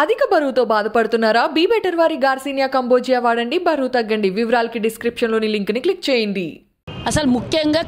అధిక బరువుతో బాధపడుతున్నారా బీ బెటర్ వారి గార్సినియా కంబోజియా వాడండి బరువు తగ్గండి వివరాలకి డిస్క్రిప్షన్ లోని లింక్ ని క్లిక్ చేయండి। అసలు ముఖ్యంగా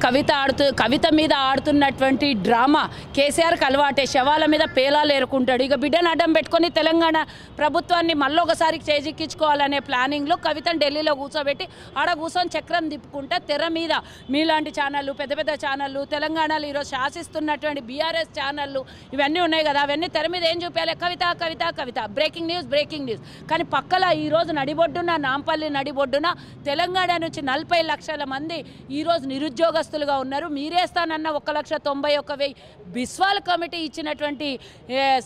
కవిత మీద ఆడుతున్నటువంటి డ్రామా కేసీఆర్ కల్వాటే శవాల మీద పేలాలు ఏరుకుంటాడు। ఇక బిడ్డను అడ్డం పెట్టుకొని తెలంగాణ ప్రభుత్వాన్ని మళ్ళొకసారి చేజిక్కించుకోవాలనే ప్లానింగ్ లో కవితను ఢిల్లీలో కూర్చోబెట్టి ఆడ కూర్చొని చక్రం తిప్పుకుంటా తెర మీద మీలాంటి ఛానళ్ళు పెద్ద పెద్ద ఛానళ్ళు తెలంగాణలో ఈరోజు శాసిస్తున్నటువంటి బీఆర్ఎస్ ఛానళ్ళు ఇవన్నీ ఉన్నాయి కదా, అవన్నీ తెర మీద ఏం చూపించాలి? కవిత కవిత కవిత బ్రేకింగ్ న్యూస్ కానీ పక్కల ఈరోజు నడిబొడ్డున నాంపల్లి నడిబొడ్డున తెలంగాణ నుంచి 40 లక్షల మంది ఈరోజు నిరుద్యోగస్తులుగా ఉన్నారు। మీరేస్తానన్న 1,91,000 బిస్వాల్ కమిటీ ఇచ్చినటువంటి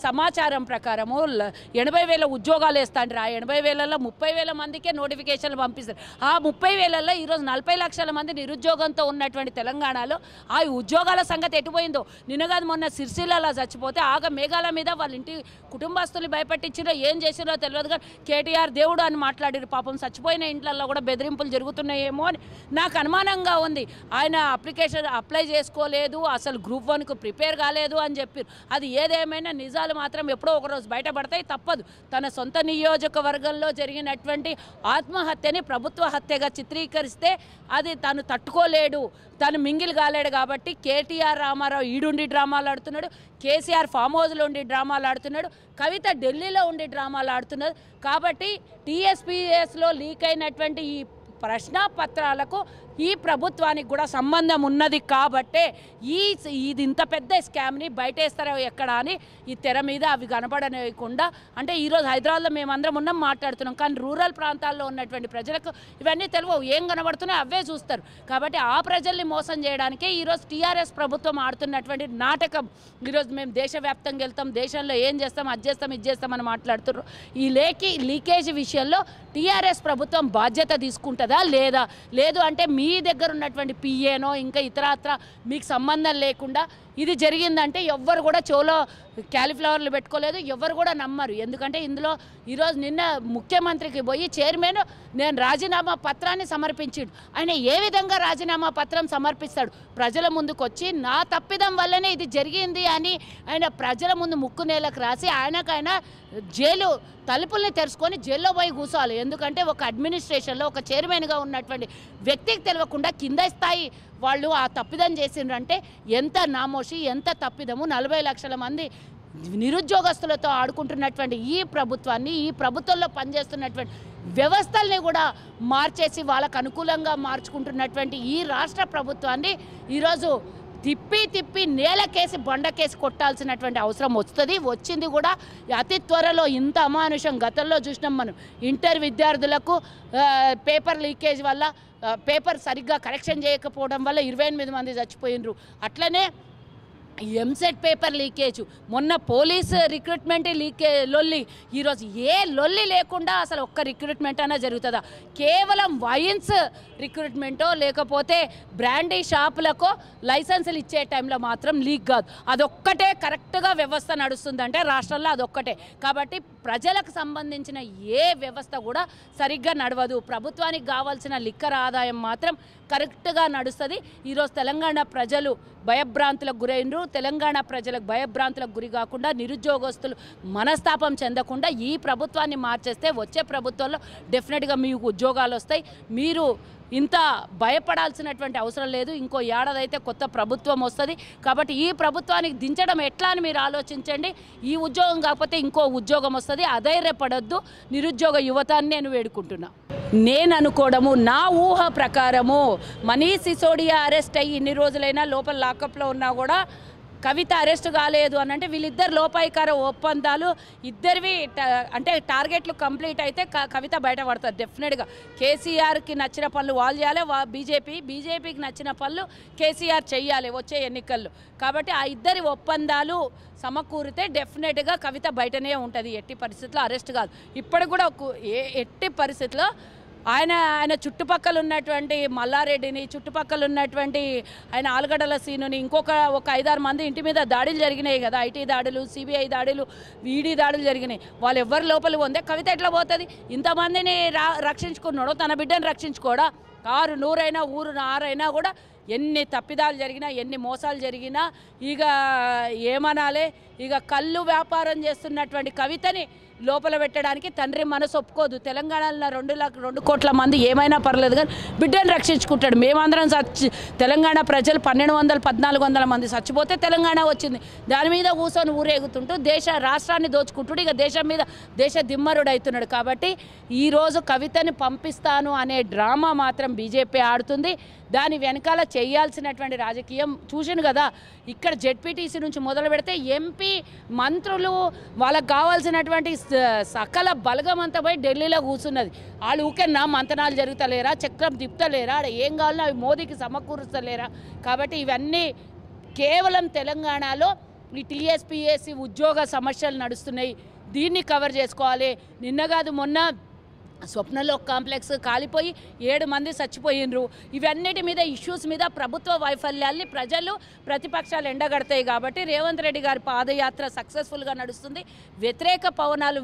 సమాచారం ప్రకారము 80,000 ఉద్యోగాలు వేస్తాను రా, 80,000లో 30,000 మందికే నోటిఫికేషన్లు పంపిస్తారు। ఆ 30,000లో ఈరోజు 40 లక్షల మంది నిరుద్యోగంతో ఉన్నటువంటి తెలంగాణలో ఆ ఉద్యోగాల సంగతి ఎటుపోయిందో నిన్నగాదు మొన్న సిరిసిల్లలో చచ్చిపోతే ఆగ మేఘాల మీద వాళ్ళ ఇంటి కుటుంబస్తులు భయపట్టించిరో ఏం చేసిరో తెలియదు కానీ కేటీఆర్ దేవుడు అని మాట్లాడారు। పాపం చచ్చిపోయిన ఇంట్లలో కూడా బెదిరింపులు జరుగుతున్నాయేమో అని నాకు అనుమానంగా ఉంది। ఆయన అప్లై చేసుకోలేదు, అసలు గ్రూప్ 1కు ప్రిపేర్ కాలేదు అని చెప్పారు। అది ఏదేమైనా నిజాలు మాత్రం ఎప్పుడో ఒకరోజు బయటపడతాయి, తప్పదు। తన సొంత నియోజకవర్గంలో జరిగినటువంటి ఆత్మహత్యని ప్రభుత్వ హత్యగా చిత్రీకరిస్తే అది తాను తట్టుకోలేడు, తను మింగిల్ కాలేడు కాబట్టి కేటీఆర్ రామారావు ఈడుండి డ్రామాలు ఆడుతున్నాడు, కేసీఆర్ ఫామ్ హౌస్లో ఉండి డ్రామాలు ఆడుతున్నాడు, కవిత ఢిల్లీలో ఉండి డ్రామాలు ఆడుతున్నారు। కాబట్టి టీఎస్పీఎస్లో లీక్ అయినటువంటి ఈ ప్రశ్నాపత్రాలకు ఈ ప్రభుత్వానికి కూడా సంబంధం ఉన్నది కాబట్టే ఇది ఇంత పెద్ద స్కామ్ని బయటేస్తారో ఎక్కడ అని ఈ తెర మీద అవి కనపడనేయకుండా, అంటే ఈరోజు హైదరాబాద్లో మేమందరం ఉన్నాం మాట్లాడుతున్నాం కానీ రూరల్ ప్రాంతాల్లో ఉన్నటువంటి ప్రజలకు ఇవన్నీ తెలియవు, ఏం కనబడుతున్నాయో అవే చూస్తారు। కాబట్టి ఆ ప్రజల్ని మోసం చేయడానికే ఈరోజు టీఆర్ఎస్ ప్రభుత్వం ఆడుతున్నటువంటి నాటకం। ఈరోజు మేము దేశవ్యాప్తంగా వెళ్తాం, దేశంలో ఏం చేస్తాం, అది చేస్తాం, ఇది చేస్తామని మాట్లాడుతున్నారు। ఈ లీకేజ్ విషయంలో టీఆర్ఎస్ ప్రభుత్వం బాధ్యత తీసుకుంటుందా లేదా? లేదు అంటే మీ దగ్గర ఉన్నటువంటి పిఏనో ఇంకా ఇతరత్ర మీకు సంబంధం లేకుండా ఇది జరిగిందంటే ఎవ్వరు కూడా చెవులో క్యాలీఫ్లవర్లు పెట్టుకోలేదు, ఎవ్వరు కూడా నమ్మరు। ఎందుకంటే ఇందులో ఈరోజు నిన్న ముఖ్యమంత్రికి పోయి చైర్మన్ నేను రాజీనామా పత్రాన్ని సమర్పించాడు, ఆయన ఏ విధంగా రాజీనామా పత్రం సమర్పిస్తాడు? ప్రజల ముందుకు వచ్చి నా తప్పిదం వల్లనే ఇది జరిగింది అని ఆయన ప్రజల ముందు ముక్కు నేలకు రాసి ఆయనకైనా జైలు తలుపుల్ని తెరుచుకొని జైల్లో పోయి కూర్చోవాలి। ఎందుకంటే ఒక అడ్మినిస్ట్రేషన్లో ఒక చైర్మన్గా ఉన్నటువంటి వ్యక్తికి తెలియకుండా కింద స్థాయి వాళ్ళు ఆ తప్పిదం చేసిండ్రంటే ఎంత నామోషి, ఎంత తప్పిదము। 40 లక్షల మంది నిరుద్యోగస్తులతో ఆడుకుంటున్నటువంటి ఈ ప్రభుత్వాన్ని, ఈ ప్రభుత్వంలో పనిచేస్తున్నటువంటి వ్యవస్థల్ని కూడా మార్చేసి వాళ్ళకు అనుకూలంగా మార్చుకుంటున్నటువంటి ఈ రాష్ట్ర ప్రభుత్వాన్ని ఈరోజు తిప్పి తిప్పి నేలకేసి బండకేసి కొట్టాల్సినటువంటి అవసరం వస్తుంది, వచ్చింది కూడా అతి త్వరలో। ఇంత అమానుషం గతంలో చూసినాం మనం, ఇంటర్ విద్యార్థులకు పేపర్ లీకేజ్ వల్ల పేపర్ సరిగ్గా కరెక్షన్ చేయకపోవడం వల్ల 28 మంది చచ్చిపోయినరు, అట్లనే ఎంసెట్ పేపర్ లీకేజ్, మొన్న పోలీస్ రిక్రూట్మెంట్ లొల్లి, ఈరోజు ఏ లొల్లి లేకుండా అసలు ఒక్క రిక్రూట్మెంట్ అయినా జరుగుతుందా? కేవలం వైన్స్ రిక్రూట్మెంటో లేకపోతే బ్రాండీ షాపులకో లైసెన్సులు ఇచ్చే టైంలో మాత్రం లీక్ కాదు, అదొక్కటే కరెక్ట్గా వ్యవస్థ నడుస్తుందంటే రాష్ట్రంలో అదొక్కటే। కాబట్టి ప్రజలకు సంబంధించిన ఏ వ్యవస్థ కూడా సరిగ్గా నడవదు, ప్రభుత్వానికి కావాల్సిన లిక్కర్ ఆదాయం మాత్రం కరెక్ట్గా నడుస్తుంది। ఈరోజు తెలంగాణ ప్రజలు భయభ్రాంతులకు గురైనరు, తెలంగాణ ప్రజలకు భయభ్రాంతులకు గురి కాకుండా నిరుద్యోగస్తులు మనస్తాపం చెందకుండా ఈ ప్రభుత్వాన్ని మార్చేస్తే వచ్చే ప్రభుత్వంలో డెఫినెట్గా మీకు ఉద్యోగాలు వస్తాయి, మీరు ఇంత భయపడాల్సినటువంటి అవసరం లేదు। ఇంకో ఏడాదైతే కొత్త ప్రభుత్వం వస్తుంది, కాబట్టి ఈ ప్రభుత్వానికి దించడం ఎట్లా అని మీరు ఆలోచించండి। ఈ ఉద్యోగం కాకపోతే ఇంకో ఉద్యోగం వస్తుంది, అధైర్యపడొద్దు నిరుద్యోగ యువతాన్ని నేను వేడుకుంటున్నా। నేను అనుకోవడము, నా ఊహ ప్రకారము మనీష్ సిసోడియా అరెస్ట్ అయ్యి ఇన్ని రోజులైనా లోపల లాకప్లో ఉన్నా కూడా కవిత అరెస్ట్ కాలేదు అని అంటే వీళ్ళిద్దరు లోపాయికార ఒప్పందాలు ఇద్దరివి అంటే టార్గెట్లు కంప్లీట్ అయితే కవిత బయటపడతారు డెఫినెట్గా। కేసీఆర్కి నచ్చిన పనులు వాళ్ళు చేయాలి, బీజేపీకి నచ్చిన పనులు కేసీఆర్ చేయాలి వచ్చే ఎన్నికల్లో। కాబట్టి ఆ ఇద్దరి ఒప్పందాలు సమకూరితే డెఫినెట్గా కవిత బయటనే ఉంటుంది, ఎట్టి పరిస్థితుల్లో అరెస్ట్ కాదు। ఇప్పుడు కూడా ఎట్టి పరిస్థితుల్లో ఆయన చుట్టుపక్కల ఉన్నటువంటి మల్లారెడ్డిని, చుట్టుపక్కల ఉన్నటువంటి ఆయన ఆలుగడ్డల సీనుని, ఒక 5-6 మంది ఇంటి మీద దాడులు జరిగినాయి కదా, ఐటీ దాడులు, సిబిఐ దాడులు, ఈడీ దాడులు జరిగినాయి, వాళ్ళు ఎవరి లోపలికి ఉందే కవిత ఎట్లా పోతుంది? ఇంతమందిని రక్షించుకున్నాడో తన బిడ్డను రక్షించుకోడా? 6 నూరైనా ఊరు 6 అయినా కూడా ఎన్ని తప్పిదాలు జరిగినా ఎన్ని మోసాలు జరిగినా ఇక ఏమనాలే ఇక కల్లు వ్యాపారం చేస్తున్నటువంటి కవితని లోపల పెట్టడానికి తండ్రి మనసు ఒప్పుకోదు. తెలంగాణలో 2 కోట్ల మంది ఏమైనా పర్లేదు కానీ బిడ్డను రక్షించుకుంటాడు. మేమందరం తెలంగాణ ప్రజలు 1200-1400 మంది చచ్చిపోతే తెలంగాణ వచ్చింది, దాని మీద కూర్చొని ఊరేగుతుంటూ దేశ రాష్ట్రాన్ని దోచుకుంటుడు ఇక దేశం మీద దేశ దిమ్మరుడు అవుతున్నాడు. కాబట్టి ఈరోజు కవితని పంపిస్తాను అనే డ్రామా మాత్రం బీజేపీ ఆడుతుంది. దాని వెనకాల చేయాల్సినటువంటి రాజకీయం చూసాను కదా, ఇక్కడ జెడ్పీటీసీ నుంచి మొదలు పెడితే ఎంపీ మంత్రులు వాళ్ళకు కావాల్సినటువంటి సకల బలగం అంతా పోయి ఢిల్లీలో కూర్చున్నది. వాళ్ళు ఊకేనా మంతనాలు జరుగుతలేరా, చక్రం తిప్పుతలేరా, ఏం కావాలో అవి మోదీకి సమకూరుస్తలేరా? కాబట్టి ఇవన్నీ కేవలం తెలంగాణలో ఈ టీఎస్పీఎస్సీ ఉద్యోగ సమస్యలు నడుస్తున్నాయి, దీన్ని కవర్ చేసుకోవాలి. నిన్న కాదు మొన్న స్వప్నలో కాంప్లెక్స్ కాలిపోయి 7 మంది చచ్చిపోయినరు. ఇవన్నిటి మీద ఇష్యూస్ మీద ప్రభుత్వ వైఫల్యాన్ని ప్రజలు ప్రతిపక్షాలు ఎండగడతాయి. కాబట్టి రేవంత్ రెడ్డి గారి పాదయాత్ర సక్సెస్ఫుల్గా నడుస్తుంది. వ్యతిరేక పవనాలు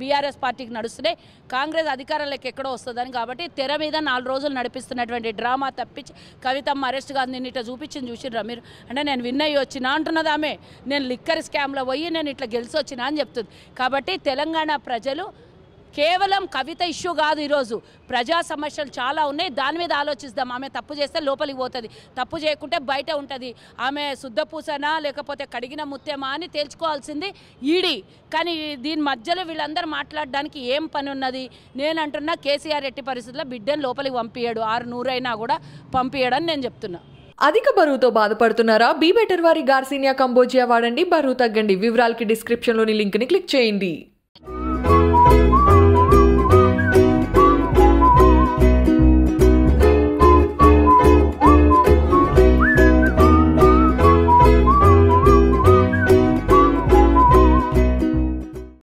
బీఆర్ఎస్ పార్టీకి నడుస్తున్నాయి. కాంగ్రెస్ అధికారంలోకి ఎక్కడో వస్తుందని కాబట్టి తెర మీద 4 రోజులు నడిపిస్తున్నటువంటి డ్రామా తప్పించి కవితమ్మ అరెస్ట్ కాదు నిన్న ఇట్లా చూపించింది చూసిర్రా మీరు అంటే నేను విన్నయ్యి వచ్చినా అంటున్నది ఆమె, నేను లిక్కర్ స్కామ్లో పోయి నేను ఇట్లా గెలిచి వచ్చినా అని చెప్తుంది. కాబట్టి తెలంగాణ ప్రజలు కేవలం కవిత ఇష్యూ కాదు, ఈరోజు ప్రజా సమస్యలు చాలా ఉన్నాయి, దాని మీద ఆలోచిద్దాం. ఆమె తప్పు చేస్తే లోపలికి పోతుంది, తప్పు చేయకుంటే బయట ఉంటుంది. ఆమె శుద్ధపూసనా లేకపోతే కడిగిన ముత్తేమా అని తేల్చుకోవాల్సింది ఈడీ. కానీ దీని మధ్యలో వీళ్ళందరూ మాట్లాడడానికి ఏం పని ఉన్నది? నేను అంటున్నా కేసీఆర్ ఎట్టి పరిస్థితుల్లో బిడ్డను లోపలికి పంపించాడు, 600 కూడా పంపించాడని నేను చెప్తున్నా. అధిక బరువుతో బాధపడుతున్నారా? బీ బెటర్ వారి గార్సినియా కంబోజియా వాడండి, బరువు తగ్గండి. వివరాలకి డిస్క్రిప్షన్లోని లింక్ని క్లిక్ చేయండి.